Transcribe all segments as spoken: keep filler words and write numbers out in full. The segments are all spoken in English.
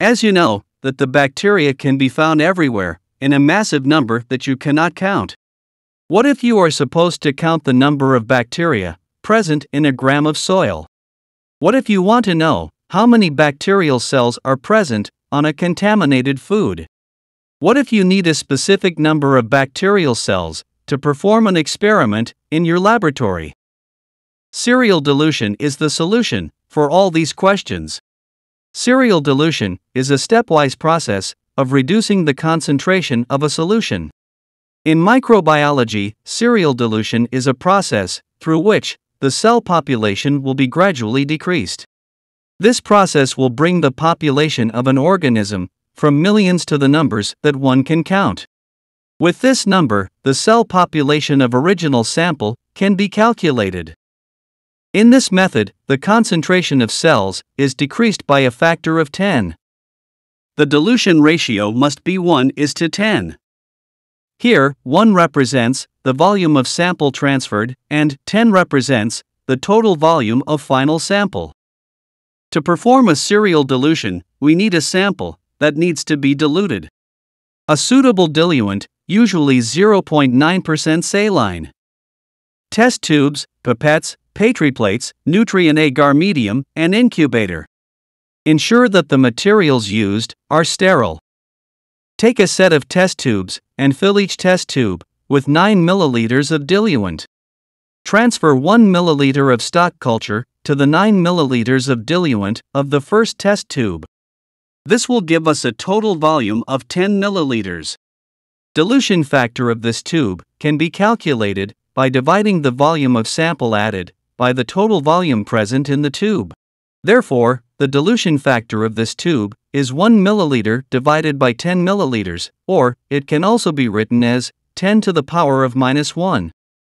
As you know, that the bacteria can be found everywhere, in a massive number that you cannot count. What if you are supposed to count the number of bacteria present in a gram of soil? What if you want to know how many bacterial cells are present on a contaminated food? What if you need a specific number of bacterial cells to perform an experiment in your laboratory? Serial dilution is the solution for all these questions. Serial dilution is a stepwise process of reducing the concentration of a solution. In microbiology, serial dilution is a process through which the cell population will be gradually decreased. This process will bring the population of an organism from millions to the numbers that one can count. With this number, the cell population of original sample can be calculated. In this method, the concentration of cells is decreased by a factor of ten. The dilution ratio must be one is to ten. Here, one represents the volume of sample transferred and ten represents the total volume of final sample. To perform a serial dilution, we need a sample that needs to be diluted. A suitable diluent, usually zero point nine percent saline. Test tubes, pipettes, Petri plates, nutrient agar medium, and incubator. Ensure that the materials used are sterile. Take a set of test tubes and fill each test tube with nine milliliters of diluent. Transfer one milliliter of stock culture to the nine milliliters of diluent of the first test tube. This will give us a total volume of ten milliliters. Dilution factor of this tube can be calculated by dividing the volume of sample added by the total volume present in the tube. Therefore, the dilution factor of this tube is one milliliter divided by ten milliliters, or it can also be written as ten to the power of minus one.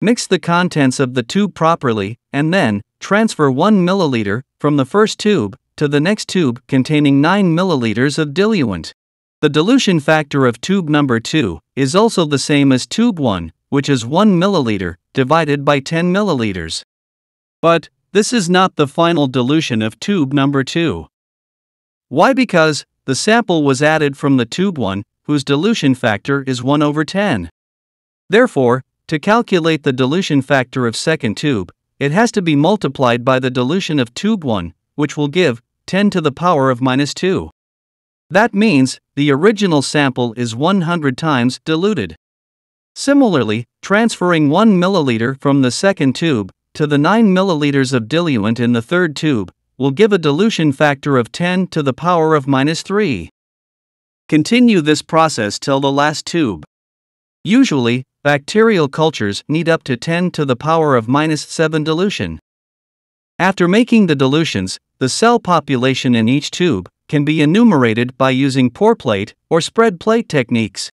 Mix the contents of the tube properly and then transfer one milliliter from the first tube to the next tube containing nine milliliters of diluent. The dilution factor of tube number two is also the same as tube one, which is one milliliter divided by ten milliliters. But this is not the final dilution of tube number two. Why? Because the sample was added from the tube one, whose dilution factor is one over ten. Therefore, to calculate the dilution factor of second tube, it has to be multiplied by the dilution of tube one, which will give ten to the power of minus two. That means the original sample is one hundred times diluted. Similarly, transferring one milliliter from the second tube to the nine milliliters of diluent in the third tube will give a dilution factor of ten to the power of minus three. Continue this process till the last tube. Usually, bacterial cultures need up to ten to the power of minus seven dilution. After making the dilutions, the cell population in each tube can be enumerated by using pour plate or spread plate techniques.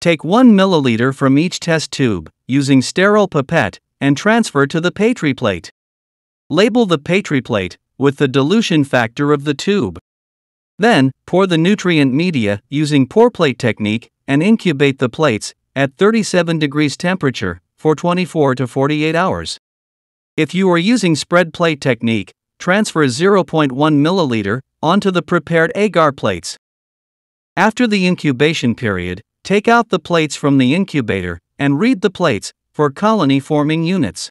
Take one milliliter from each test tube, using sterile pipette, and transfer to the Petri plate. Label the Petri plate with the dilution factor of the tube. Then, pour the nutrient media using pour plate technique and incubate the plates at thirty-seven degrees temperature for twenty-four to forty-eight hours. If you are using spread plate technique, transfer zero point one milliliter onto the prepared agar plates. After the incubation period, take out the plates from the incubator and read the plates for colony-forming units.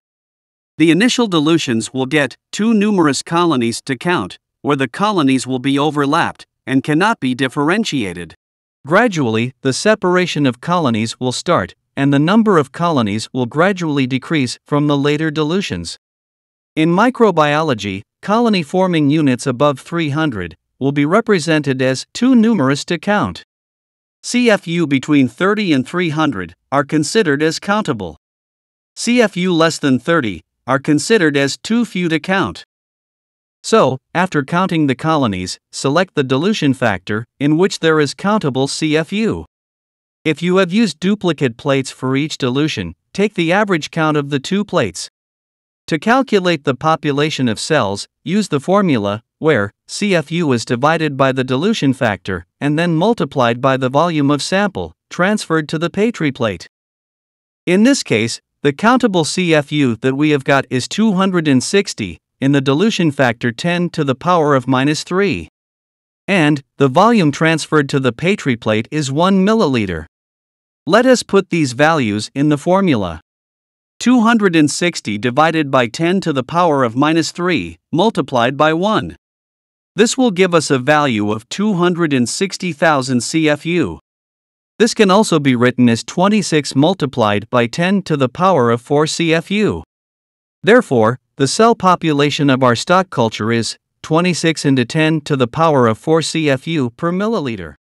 The initial dilutions will get too numerous colonies to count, where the colonies will be overlapped and cannot be differentiated. Gradually, the separation of colonies will start, and the number of colonies will gradually decrease from the later dilutions. In microbiology, colony-forming units above three hundred will be represented as too numerous to count. C F U between thirty and three hundred are considered as countable. C F U less than thirty are considered as too few to count. So, after counting the colonies, select the dilution factor in which there is countable C F U. If you have used duplicate plates for each dilution, take the average count of the two plates. To calculate the population of cells, use the formula where C F U is divided by the dilution factor and then multiplied by the volume of sample transferred to the Petri plate. In this case, the countable C F U that we have got is two hundred sixty in the dilution factor ten to the power of minus three. and the volume transferred to the Petri plate is one milliliter. Let us put these values in the formula. two hundred sixty divided by ten to the power of minus three, multiplied by one. This will give us a value of two hundred sixty thousand C F U. This can also be written as twenty-six multiplied by ten to the power of four C F U. Therefore, the cell population of our stock culture is twenty-six into ten to the power of four C F U per milliliter.